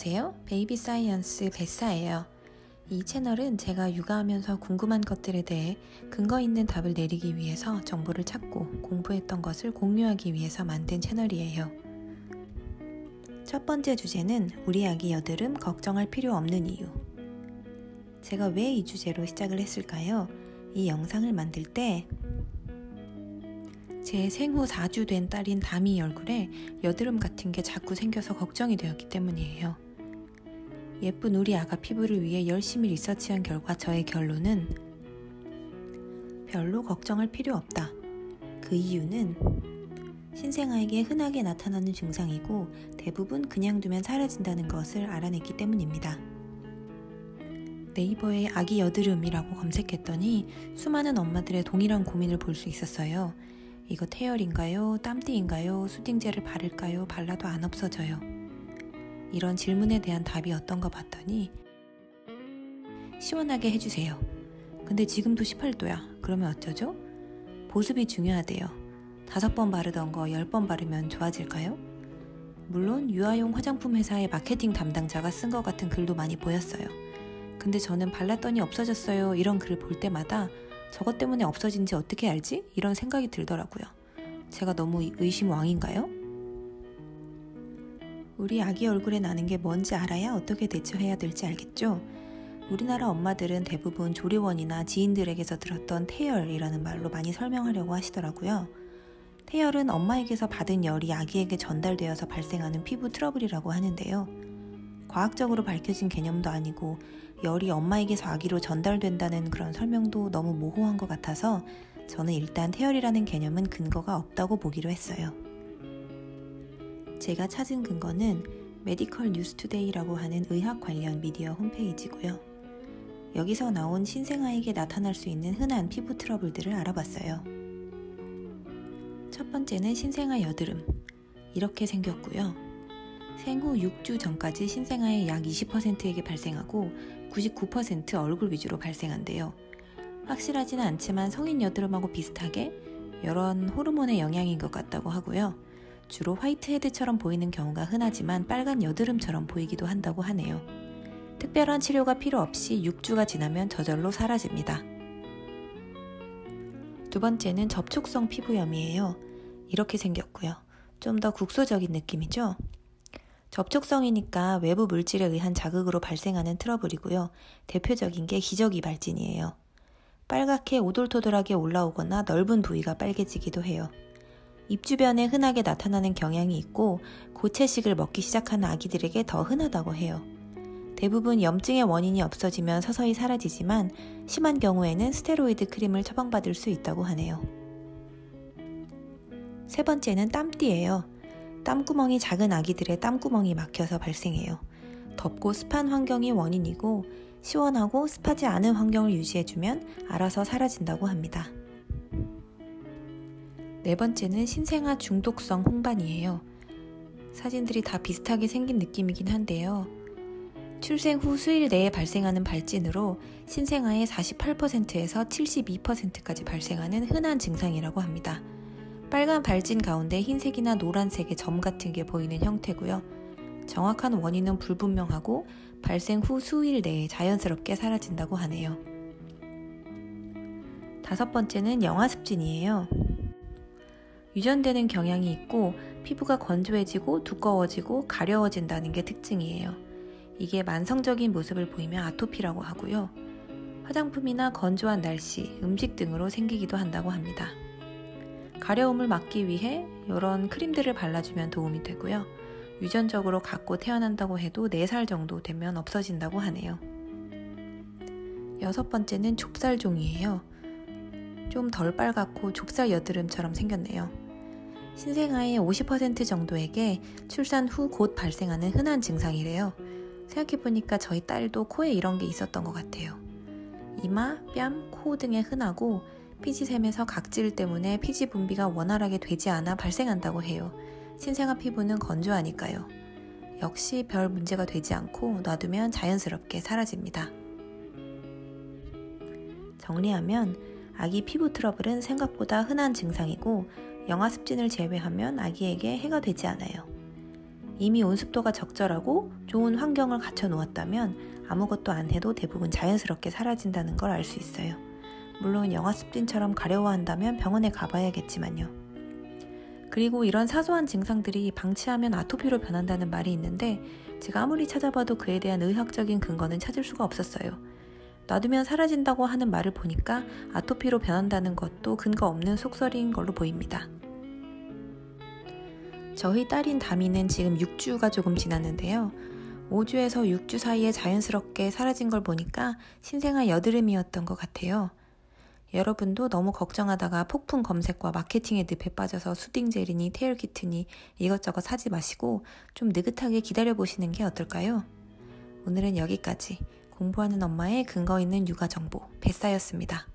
안녕하세요. 베이비 사이언스 베사예요. 이 채널은 제가 육아하면서 궁금한 것들에 대해 근거 있는 답을 내리기 위해서 정보를 찾고 공부했던 것을 공유하기 위해서 만든 채널이에요. 첫 번째 주제는 우리 아기 여드름 걱정할 필요 없는 이유. 제가 왜 이 주제로 시작을 했을까요? 이 영상을 만들 때 제 생후 4주 된 딸인 다미 얼굴에 여드름 같은 게 자꾸 생겨서 걱정이 되었기 때문이에요. 예쁜 우리 아가 피부를 위해 열심히 리서치한 결과 저의 결론은 별로 걱정할 필요 없다. 그 이유는 신생아에게 흔하게 나타나는 증상이고 대부분 그냥 두면 사라진다는 것을 알아냈기 때문입니다. 네이버에 아기 여드름이라고 검색했더니 수많은 엄마들의 동일한 고민을 볼 수 있었어요. 이거 태열인가요? 땀띠인가요? 수딩젤을 바를까요? 발라도 안 없어져요. 이런 질문에 대한 답이 어떤가 봤더니 시원하게 해주세요. 근데 지금도 18도야. 그러면 어쩌죠? 보습이 중요하대요. 5번 바르던 거 10번 바르면 좋아질까요? 물론 유아용 화장품 회사의 마케팅 담당자가 쓴 것 같은 글도 많이 보였어요. 근데 저는 발랐더니 없어졌어요. 이런 글을 볼 때마다 저것 때문에 없어진지 어떻게 알지? 이런 생각이 들더라고요. 제가 너무 의심왕인가요? 우리 아기 얼굴에 나는 게 뭔지 알아야 어떻게 대처해야 될지 알겠죠? 우리나라 엄마들은 대부분 조리원이나 지인들에게서 들었던 태열이라는 말로 많이 설명하려고 하시더라고요. 태열은 엄마에게서 받은 열이 아기에게 전달되어서 발생하는 피부 트러블이라고 하는데요. 과학적으로 밝혀진 개념도 아니고 열이 엄마에게서 아기로 전달된다는 그런 설명도 너무 모호한 것 같아서 저는 일단 태열이라는 개념은 근거가 없다고 보기로 했어요. 제가 찾은 근거는 메디컬 뉴스투데이라고 하는 의학 관련 미디어 홈페이지고요. 여기서 나온 신생아에게 나타날 수 있는 흔한 피부 트러블들을 알아봤어요. 첫 번째는 신생아 여드름. 이렇게 생겼고요. 생후 6주 전까지 신생아의 약 20%에게 발생하고 99% 얼굴 위주로 발생한대요. 확실하지는 않지만 성인 여드름하고 비슷하게 이런 호르몬의 영향인 것 같다고 하고요. 주로 화이트헤드처럼 보이는 경우가 흔하지만 빨간 여드름처럼 보이기도 한다고 하네요. 특별한 치료가 필요 없이 6주가 지나면 저절로 사라집니다. 두 번째는 접촉성 피부염이에요. 이렇게 생겼고요. 좀 더 국소적인 느낌이죠? 접촉성이니까 외부 물질에 의한 자극으로 발생하는 트러블이고요. 대표적인 게 기저귀 발진이에요. 빨갛게 오돌토돌하게 올라오거나 넓은 부위가 빨개지기도 해요. 입 주변에 흔하게 나타나는 경향이 있고 고체식을 먹기 시작하는 아기들에게 더 흔하다고 해요. 대부분 염증의 원인이 없어지면 서서히 사라지지만 심한 경우에는 스테로이드 크림을 처방받을 수 있다고 하네요. 세 번째는 땀띠예요. 땀구멍이 작은 아기들의 땀구멍이 막혀서 발생해요. 덥고 습한 환경이 원인이고 시원하고 습하지 않은 환경을 유지해주면 알아서 사라진다고 합니다. 네 번째는 신생아 중독성 홍반이에요. 사진들이 다 비슷하게 생긴 느낌이긴 한데요. 출생 후 수일 내에 발생하는 발진으로 신생아의 48%에서 72%까지 발생하는 흔한 증상이라고 합니다. 빨간 발진 가운데 흰색이나 노란색의 점 같은 게 보이는 형태고요. 정확한 원인은 불분명하고 발생 후 수일 내에 자연스럽게 사라진다고 하네요. 다섯 번째는 영아습진이에요. 유전되는 경향이 있고 피부가 건조해지고 두꺼워지고 가려워진다는 게 특징이에요. 이게 만성적인 모습을 보이면 아토피라고 하고요. 화장품이나 건조한 날씨, 음식 등으로 생기기도 한다고 합니다. 가려움을 막기 위해 이런 크림들을 발라주면 도움이 되고요. 유전적으로 갖고 태어난다고 해도 4살 정도 되면 없어진다고 하네요. 여섯 번째는 좁쌀종이에요. 좀 덜 빨갛고 좁쌀 여드름처럼 생겼네요. 신생아의 50% 정도에게 출산 후 곧 발생하는 흔한 증상이래요. 생각해보니까 저희 딸도 코에 이런 게 있었던 것 같아요. 이마, 뺨, 코 등에 흔하고 피지샘에서 각질 때문에 피지 분비가 원활하게 되지 않아 발생한다고 해요. 신생아 피부는 건조하니까요. 역시 별 문제가 되지 않고 놔두면 자연스럽게 사라집니다. 정리하면 아기 피부 트러블은 생각보다 흔한 증상이고 영아습진을 제외하면 아기에게 해가 되지 않아요. 이미 온습도가 적절하고 좋은 환경을 갖춰 놓았다면 아무것도 안 해도 대부분 자연스럽게 사라진다는 걸 알 수 있어요. 물론 영아습진처럼 가려워한다면 병원에 가봐야겠지만요. 그리고 이런 사소한 증상들이 방치하면 아토피로 변한다는 말이 있는데 제가 아무리 찾아봐도 그에 대한 의학적인 근거는 찾을 수가 없었어요. 놔두면 사라진다고 하는 말을 보니까 아토피로 변한다는 것도 근거 없는 속설인 걸로 보입니다. 저희 딸인 다미는 지금 6주가 조금 지났는데요. 5주에서 6주 사이에 자연스럽게 사라진 걸 보니까 신생아 여드름이었던 것 같아요. 여러분도 너무 걱정하다가 폭풍 검색과 마케팅의 늪에 빠져서 수딩젤이니 테일키트니 이것저것 사지 마시고 좀 느긋하게 기다려보시는 게 어떨까요? 오늘은 여기까지. 공부하는 엄마의 근거 있는 육아 정보, 뱃사였습니다.